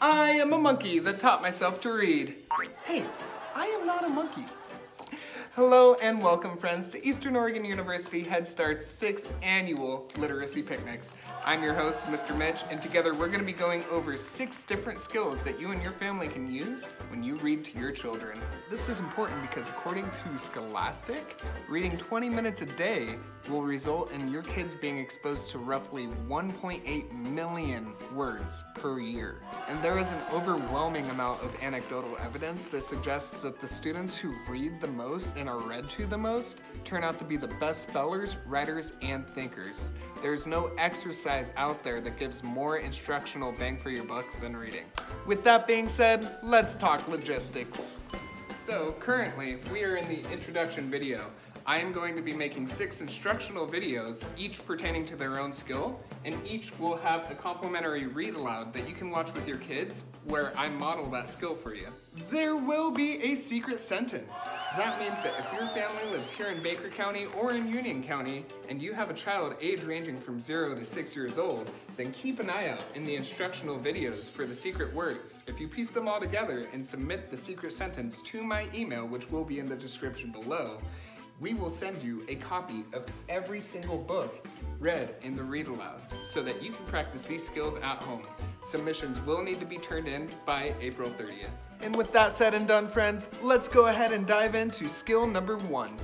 I am a monkey that taught myself to read. Hey, I am not a monkey. Hello and welcome, friends, to Eastern Oregon University Head Start's 6th annual Literacy Picnics. I'm your host, Mr. Mitch, and together we're going to be going over 6 different skills that you and your family can use when you read to your children. This is important because according to Scholastic, reading 20 minutes a day will result in your kids being exposed to roughly 1.8 million words per year. And there is an overwhelming amount of anecdotal evidence that suggests that the students who read the most and are read to the most turn out to be the best spellers, writers, and thinkers. There's no exercise out there that gives more instructional bang for your buck than reading. With that being said, let's talk logistics. So currently, we are in the introduction video. I am going to be making 6 instructional videos, each pertaining to their own skill, and each will have a complimentary read aloud that you can watch with your kids where I model that skill for you. There will be a secret sentence. That means that if your family lives here in Baker County or in Union County and you have a child age ranging from 0 to 6 years old, then keep an eye out in the instructional videos for the secret words. If you piece them all together and submit the secret sentence to my email, which will be in the description below, we will send you a copy of every single book read in the read-alouds so that you can practice these skills at home. Submissions will need to be turned in by April 30th. And with that said and done, friends, let's go ahead and dive into skill number 1.